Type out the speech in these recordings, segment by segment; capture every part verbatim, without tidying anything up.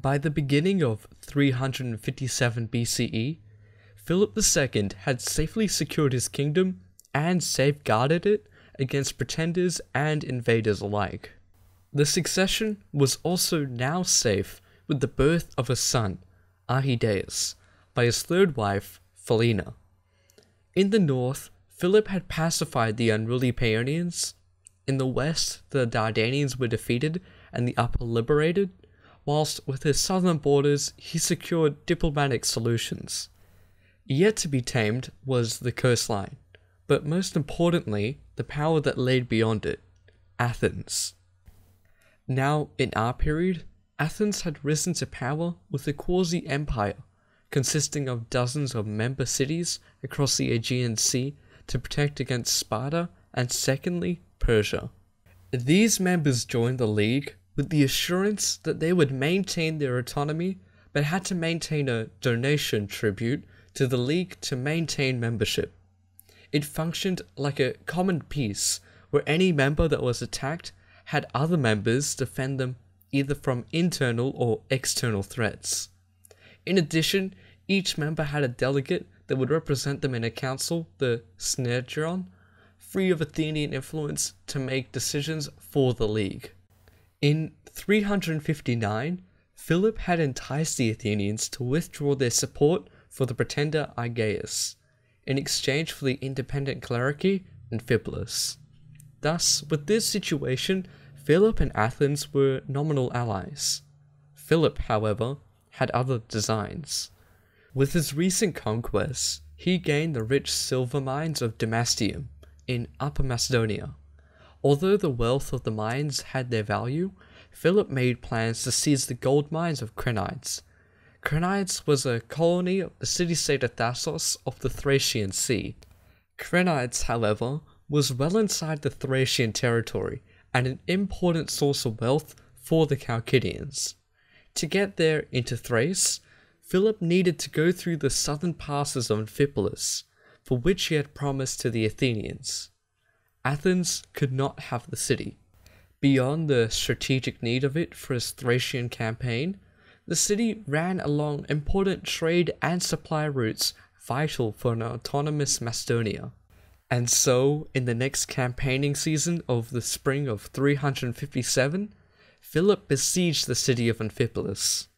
By the beginning of three hundred fifty-seven B C E, Philip the Second had safely secured his kingdom and safeguarded it against pretenders and invaders alike. The succession was also now safe with the birth of a son, Arrhidaeus, by his third wife, Philina. In the north, Philip had pacified the unruly Paeonians. In the west, the Dardanians were defeated and the upper liberated, whilst with his southern borders he secured diplomatic solutions. Yet to be tamed was the coastline, but most importantly, the power that lay beyond it, Athens. Now, in our period, Athens had risen to power with a quasi-empire, consisting of dozens of member cities across the Aegean Sea to protect against Sparta and secondly, Persia. These members joined the League with the assurance that they would maintain their autonomy, but had to maintain a donation tribute to the League to maintain membership. It functioned like a common peace, where any member that was attacked had other members defend them either from internal or external threats. In addition, each member had a delegate that would represent them in a council, the Synedrion, free of Athenian influence to make decisions for the League. In three hundred fifty-nine, Philip had enticed the Athenians to withdraw their support for the pretender Argaeus, in exchange for the independent clerici Amphipolis. Thus, with this situation, Philip and Athens were nominal allies. Philip, however, had other designs. With his recent conquests, he gained the rich silver mines of Damastium in Upper Macedonia. Although the wealth of the mines had their value, Philip made plans to seize the gold mines of Crenides. Crenides was a colony of the city-state of Thassos of the Thracian Sea. Crenides, however, was well inside the Thracian territory and an important source of wealth for the Chalcidians. To get there into Thrace, Philip needed to go through the southern passes of Amphipolis, for which he had promised to the Athenians. Athens could not have the city. Beyond the strategic need of it for his Thracian campaign, the city ran along important trade and supply routes vital for an autonomous Macedonia. And so, in the next campaigning season of the spring of three hundred fifty-seven, Philip besieged the city of Amphipolis.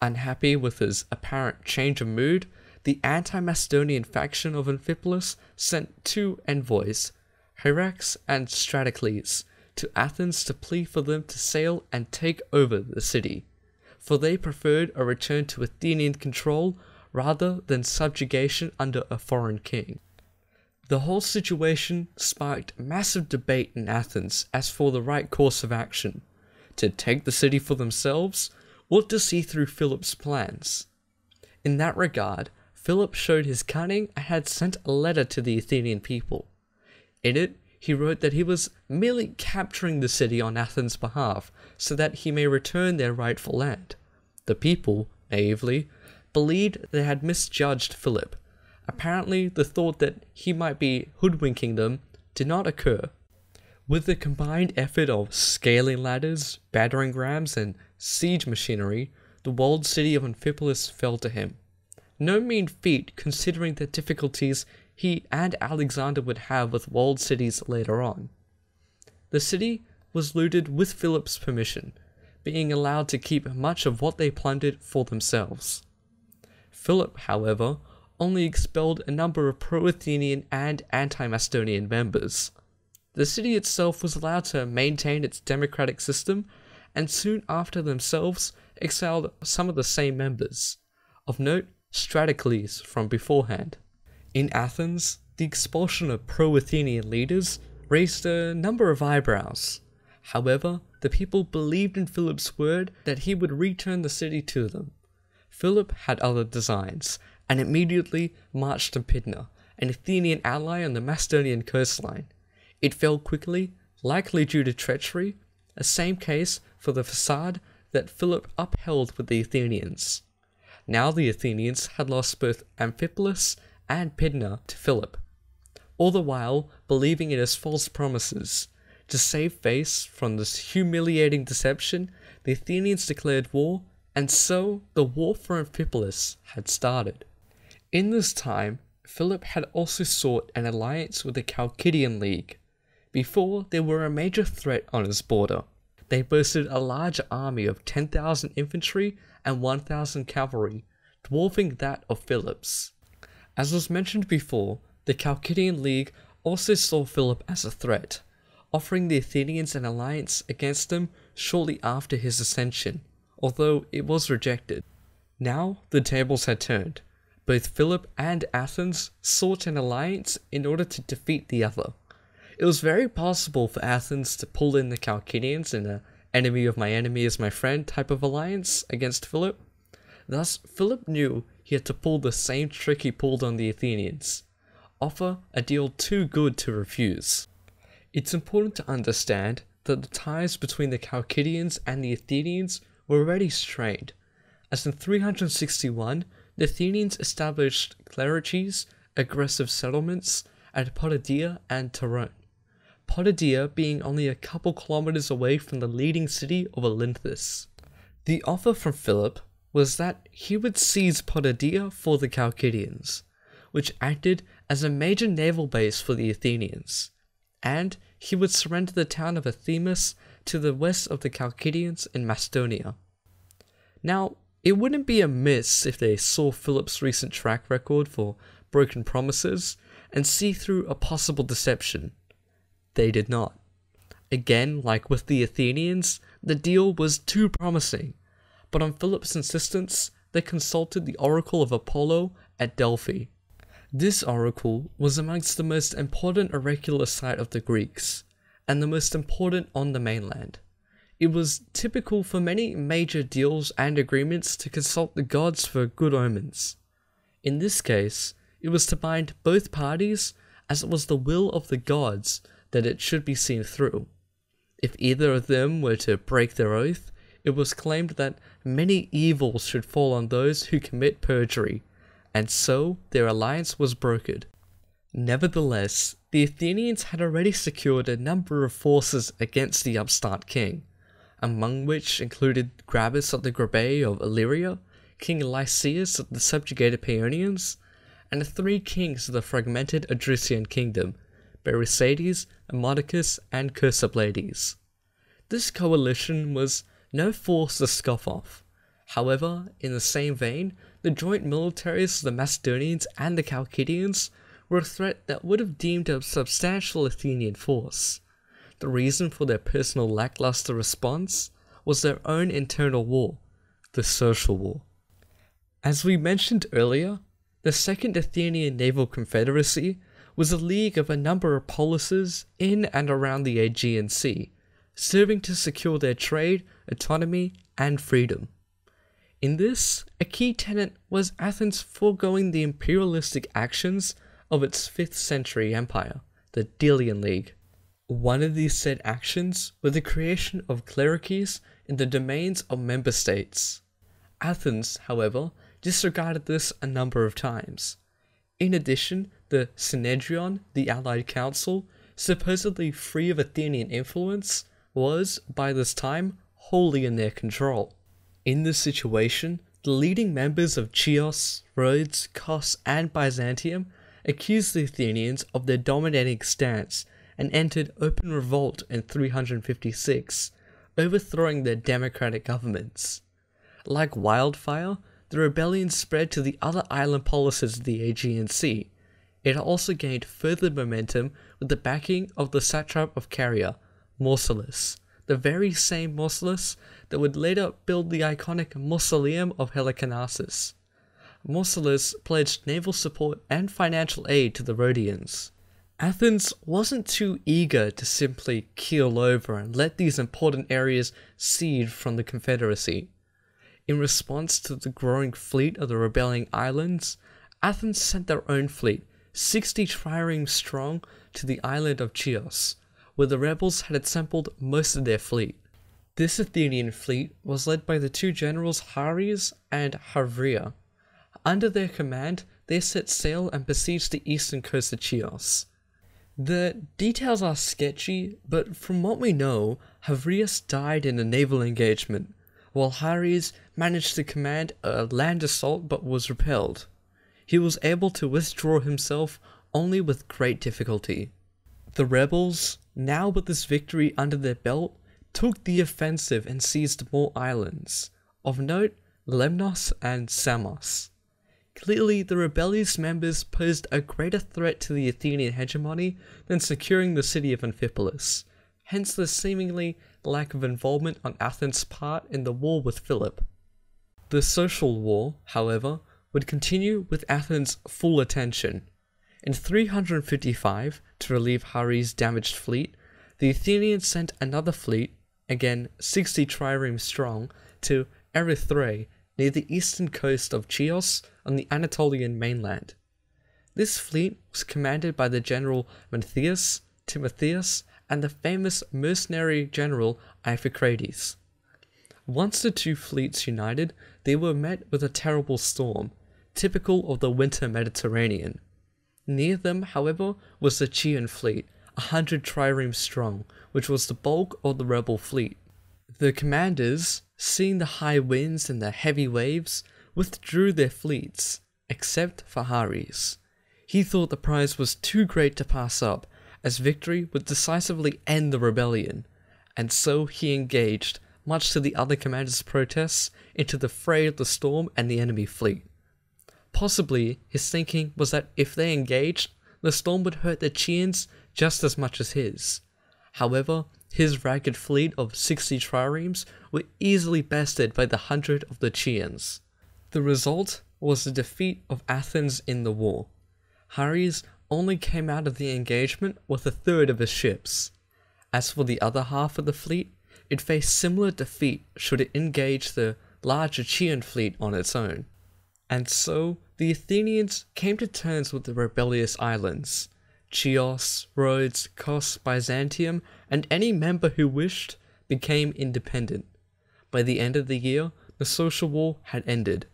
Unhappy with his apparent change of mood, the anti-Macedonian faction of Amphipolis sent two envoys, Haris and Stratocles, to Athens to plead for them to sail and take over the city, for they preferred a return to Athenian control rather than subjugation under a foreign king. The whole situation sparked massive debate in Athens as for the right course of action, to take the city for themselves or to see through Philip's plans. In that regard, Philip showed his cunning and had sent a letter to the Athenian people. In it, he wrote that he was merely capturing the city on Athens' behalf so that he may return their rightful land. The people, naively, believed they had misjudged Philip. Apparently, the thought that he might be hoodwinking them did not occur. With the combined effort of scaling ladders, battering rams, and siege machinery, the walled city of Amphipolis fell to him. No mean feat considering the difficulties he and Alexander would have with walled cities later on. The city was looted with Philip's permission, being allowed to keep much of what they plundered for themselves. Philip, however, only expelled a number of pro-Athenian and anti-Macedonian members. The city itself was allowed to maintain its democratic system, and soon after themselves exiled some of the same members. Of note, Stratocles from beforehand. In Athens, the expulsion of pro-Athenian leaders raised a number of eyebrows. However, the people believed in Philip's word that he would return the city to them. Philip had other designs, and immediately marched to Pydna, an Athenian ally on the Macedonian coastline. It fell quickly, likely due to treachery, a same case for the facade that Philip upheld with the Athenians. Now the Athenians had lost both Amphipolis and Pydna to Philip, all the while believing in his false promises. To save face from this humiliating deception, the Athenians declared war And so the war for Amphipolis had started. In this time, Philip had also sought an alliance with the Chalcidian League. Before, they were a major threat on his border. They boasted a large army of ten thousand infantry and one thousand cavalry, dwarfing that of Philip's. As was mentioned before, the Chalcidian League also saw Philip as a threat, offering the Athenians an alliance against them shortly after his ascension, although it was rejected. Now the tables had turned. Both Philip and Athens sought an alliance in order to defeat the other. It was very possible for Athens to pull in the Chalcidians in a enemy of my enemy is my friend type of alliance against Philip. Thus, Philip knew he had to pull the same trick he pulled on the Athenians, offer a deal too good to refuse. It's important to understand that the ties between the Chalcidians and the Athenians were already strained, as in three hundred sixty-one, the Athenians established clerecies, aggressive settlements, at Potidaea and Torone, Potidaea being only a couple kilometers away from the leading city of Olynthus. The offer from Philip was that he would seize Potidaea for the Chalcidians, which acted as a major naval base for the Athenians, and he would surrender the town of Athemus to the west of the Chalcidians in Macedonia. Now, it wouldn't be amiss if they saw Philip's recent track record for broken promises and see through a possible deception. They did not. Again, like with the Athenians, the deal was too promising, but on Philip's insistence, they consulted the oracle of Apollo at Delphi. This oracle was amongst the most important oracular site of the Greeks, and the most important on the mainland. It was typical for many major deals and agreements to consult the gods for good omens. In this case, it was to bind both parties, as it was the will of the gods that it should be seen through. If either of them were to break their oath, it was claimed that many evils should fall on those who commit perjury, and so their alliance was brokered. Nevertheless, the Athenians had already secured a number of forces against the upstart king, among which included Grabus of the Grabae of Illyria, King Lysias of the subjugated Paeonians, and the three kings of the fragmented Odrysian kingdom, Beresades, Amodicus, and Chersabades. This coalition was no force to scoff off. However, in the same vein, the joint militaries of the Macedonians and the Chalcidians were a threat that would have deemed a substantial Athenian force. The reason for their personal lackluster response was their own internal war, the Social War. As we mentioned earlier, the Second Athenian Naval Confederacy was a league of a number of polises in and around the Aegean Sea, serving to secure their trade, autonomy, and freedom. In this, a key tenet was Athens foregoing the imperialistic actions of its fifth century empire, the Delian League. One of these said actions were the creation of clericies in the domains of member states. Athens, however, disregarded this a number of times. In addition, the Synedrion, the allied council, supposedly free of Athenian influence, was, by this time, wholly in their control. In this situation, the leading members of Chios, Rhodes, Kos, and Byzantium accused the Athenians of their dominating stance and entered open revolt in three hundred fifty-six, overthrowing their democratic governments. Like wildfire, the rebellion spread to the other island polises of the Aegean Sea. It also gained further momentum with the backing of the satrap of Caria, Mausolus, the very same Mausolus that would later build the iconic Mausoleum of Helicarnassus. Mausolus pledged naval support and financial aid to the Rhodians. Athens wasn't too eager to simply keel over and let these important areas cede from the Confederacy. In response to the growing fleet of the rebelling islands, Athens sent their own fleet, sixty triremes strong, to the island of Chios, where the rebels had assembled most of their fleet. This Athenian fleet was led by the two generals Haris and Havria. Under their command, they set sail and besieged the eastern coast of Chios. The details are sketchy, but from what we know, Havrius died in a naval engagement, while Haris managed to command a land assault but was repelled. He was able to withdraw himself only with great difficulty. The rebels, now with this victory under their belt, took the offensive and seized more islands, of note Lemnos and Samos. Clearly, the rebellious members posed a greater threat to the Athenian hegemony than securing the city of Amphipolis, hence the seemingly lack of involvement on Athens' part in the war with Philip. The Social War, however, would continue with Athens' full attention. In three hundred fifty-five, to relieve Haris' damaged fleet, the Athenians sent another fleet, again sixty triremes strong, to Erythrae, near the eastern coast of Chios on the Anatolian mainland. This fleet was commanded by the general Mencius, Timotheus, and the famous mercenary general Iphicrates. Once the two fleets united, they were met with a terrible storm, typical of the winter Mediterranean. Near them, however, was the Chian fleet, a hundred triremes strong, which was the bulk of the rebel fleet. The commanders, seeing the high winds and the heavy waves, withdrew their fleets, except for Haris. He thought the prize was too great to pass up, as victory would decisively end the rebellion, and so he engaged, much to the other commanders' protests, into the fray of the storm and the enemy fleet. Possibly, his thinking was that if they engaged, the storm would hurt the Chians just as much as his. However, his ragged fleet of sixty triremes were easily bested by the hundred of the Chians. The result was the defeat of Athens in the war. Haris only came out of the engagement with a third of his ships. As for the other half of the fleet, it faced similar defeat should it engage the larger Chian fleet on its own. And so, the Athenians came to terms with the rebellious islands. Chios, Rhodes, Kos, Byzantium, and any member who wished became independent. By the end of the year, the Social War had ended.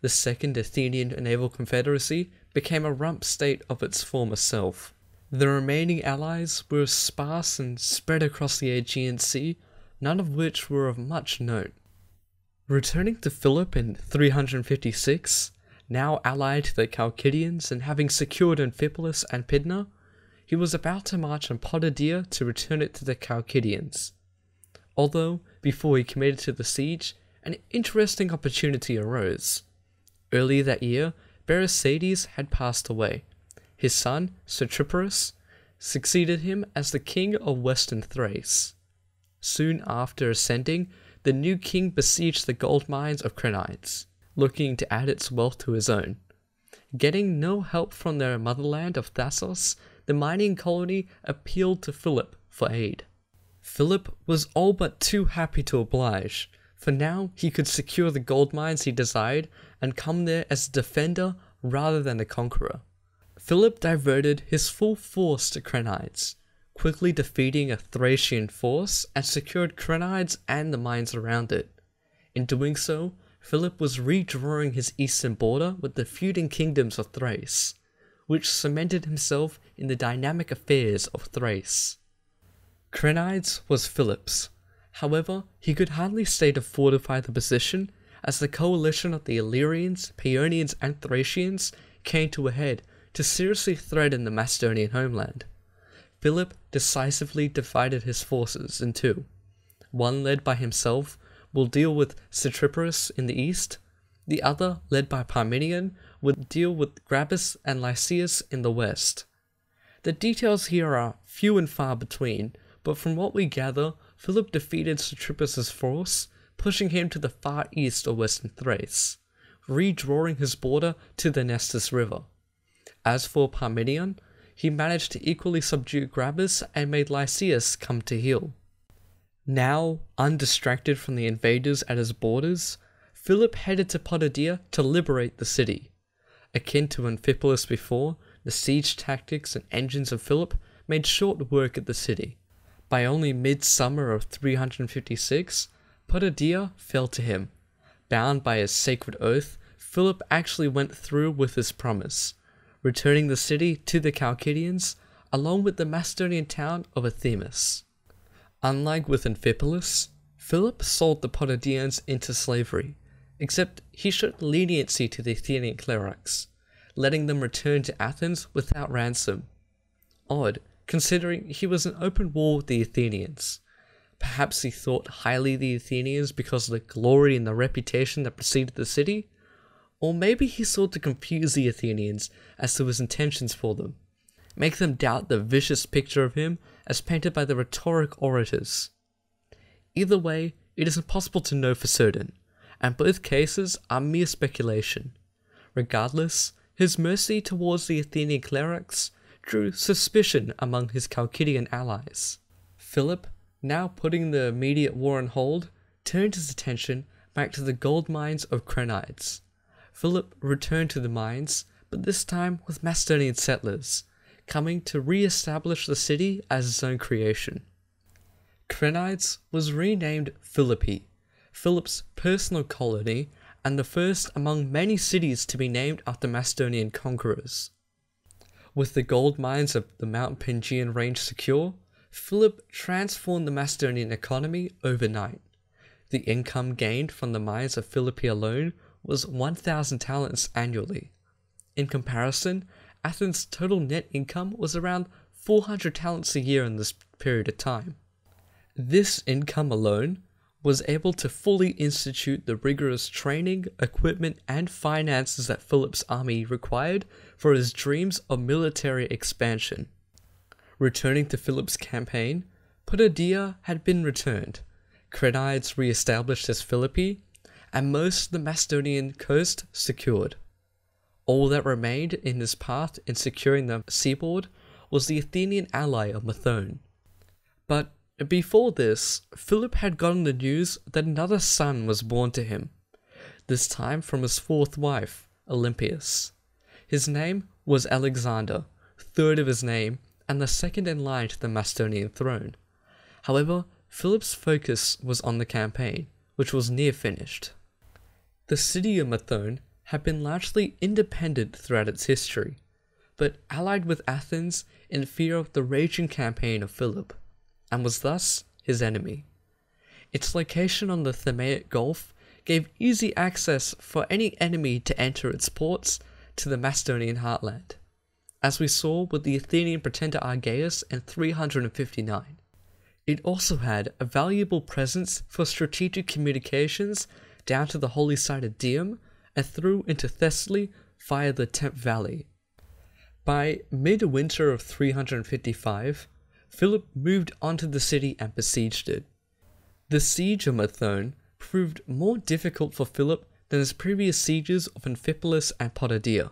The Second Athenian Naval Confederacy became a rump state of its former self. The remaining allies were sparse and spread across the Aegean Sea, none of which were of much note. Returning to Philip in three hundred fifty-six, now allied to the Chalcidians and having secured Amphipolis and Pydna, he was about to march on Potidaea to return it to the Chalcidians. Although, before he committed to the siege, an interesting opportunity arose. Early that year, Beresades had passed away. His son, Cetriperus, succeeded him as the king of western Thrace. Soon after ascending, the new king besieged the gold mines of Crenides, looking to add its wealth to his own. Getting no help from their motherland of Thassos, the mining colony appealed to Philip for aid. Philip was all but too happy to oblige, for now he could secure the gold mines he desired and come there as a defender rather than a conqueror. Philip diverted his full force to Crenides, quickly defeating a Thracian force and secured Crenides and the mines around it. In doing so, Philip was redrawing his eastern border with the feuding kingdoms of Thrace, which cemented himself in the dynamic affairs of Thrace. Crenides was Philip's. However, he could hardly stay to fortify the position, as the coalition of the Illyrians, Paeonians, and Thracians came to a head to seriously threaten the Macedonian homeland. Philip decisively divided his forces in two. One led by himself will deal with Cetriperus in the east, the other, led by Parmenion, would deal with Grabus and Lysias in the west. The details here are few and far between, but from what we gather, Philip defeated Cetriperus's force, pushing him to the far east of western Thrace, redrawing his border to the Nestus River. As for Parmenion, he managed to equally subdue Grabus and made Lysias come to heel. Now, undistracted from the invaders at his borders, Philip headed to Potidaea to liberate the city. Akin to Amphipolis before, the siege tactics and engines of Philip made short work of the city. By only midsummer of three hundred fifty-six, Potidaea fell to him. Bound by his sacred oath, Philip actually went through with his promise, returning the city to the Chalcidians, along with the Macedonian town of Athemus. Unlike with Amphipolis, Philip sold the Potidaeans into slavery, except he showed leniency to the Athenian clerics, letting them return to Athens without ransom. Odd, considering he was in open war with the Athenians. Perhaps he thought highly of the Athenians because of the glory and the reputation that preceded the city? Or maybe he sought to confuse the Athenians as to his intentions for them, make them doubt the vicious picture of him as painted by the rhetoric orators. Either way, it is impossible to know for certain, and both cases are mere speculation. Regardless, his mercy towards the Athenian clerics drew suspicion among his Chalcidian allies. Philip, now putting the immediate war on hold, turned his attention back to the gold mines of Crenides. Philip returned to the mines, but this time with Macedonian settlers, coming to re-establish the city as its own creation. Crenides was renamed Philippi, Philip's personal colony, and the first among many cities to be named after Macedonian conquerors. With the gold mines of the Mount Pingean range secure, Philip transformed the Macedonian economy overnight. The income gained from the mines of Philippi alone was one thousand talents annually. In comparison, Athens' total net income was around four hundred talents a year in this period of time. This income alone was able to fully institute the rigorous training, equipment, and finances that Philip's army required for his dreams of military expansion. Returning to Philip's campaign, Potidaea had been returned, Crenides re-established as Philippi, and most of the Macedonian coast secured. All that remained in his path in securing the seaboard was the Athenian ally of Methone. But before this, Philip had gotten the news that another son was born to him, this time from his fourth wife, Olympias. His name was Alexander, third of his name, and the second in line to the Macedonian throne. However, Philip's focus was on the campaign, which was near finished. The city of Methone had been largely independent throughout its history, but allied with Athens in fear of the raging campaign of Philip, and was thus his enemy. Its location on the Thermaic Gulf gave easy access for any enemy to enter its ports to the Macedonian heartland, as we saw with the Athenian pretender Argaeus in three hundred fifty-nine. It also had a valuable presence for strategic communications down to the holy site of Dium and through into Thessaly via the Tempe Valley. By mid-winter of three hundred fifty-five, Philip moved onto the city and besieged it. The siege of Methone proved more difficult for Philip than his previous sieges of Amphipolis and Potidaea.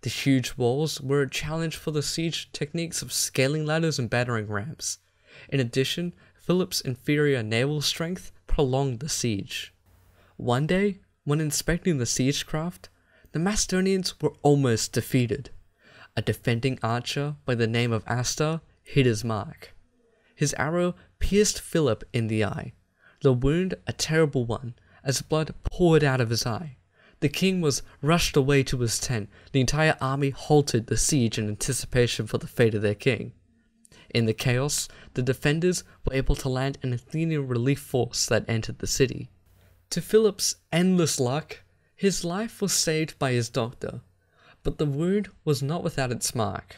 The huge walls were a challenge for the siege techniques of scaling ladders and battering rams. In addition, Philip's inferior naval strength prolonged the siege. One day, when inspecting the siegecraft, the Macedonians were almost defeated. A defending archer by the name of Astor hit his mark. His arrow pierced Philip in the eye, the wound a terrible one, as blood poured out of his eye. The king was rushed away to his tent. The entire army halted the siege in anticipation for the fate of their king. In the chaos, the defenders were able to land an Athenian relief force that entered the city. To Philip's endless luck, his life was saved by his doctor, but the wound was not without its mark.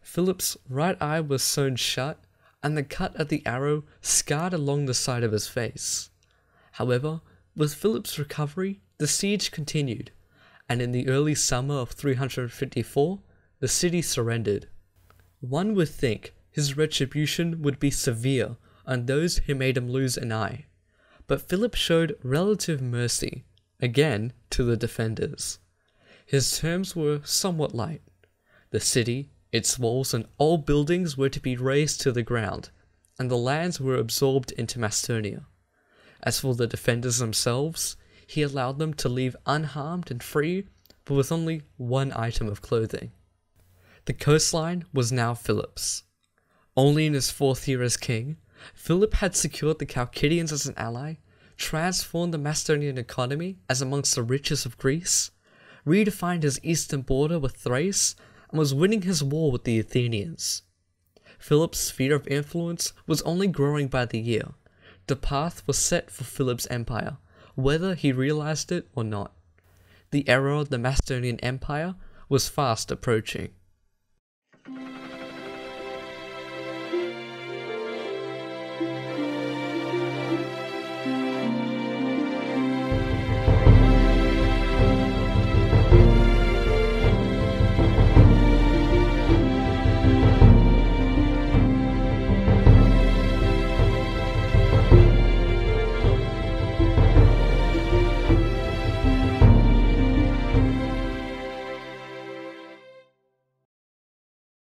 Philip's right eye was sewn shut, and the cut of the arrow scarred along the side of his face. However, with Philip's recovery, the siege continued, and in the early summer of three hundred fifty-four, the city surrendered. One would think his retribution would be severe on those who made him lose an eye, but Philip showed relative mercy, again to the defenders. His terms were somewhat light. The city, its walls and all buildings were to be razed to the ground, and the lands were absorbed into Macedonia. As for the defenders themselves, he allowed them to leave unharmed and free, but with only one item of clothing. The coastline was now Philip's. Only in his fourth year as king, Philip had secured the Chalcidians as an ally, transformed the Macedonian economy as amongst the richest of Greece, redefined his eastern border with Thrace, and was winning his war with the Athenians. Philip's sphere of influence was only growing by the year, the path was set for Philip's empire, whether he realized it or not. The era of the Macedonian Empire was fast approaching.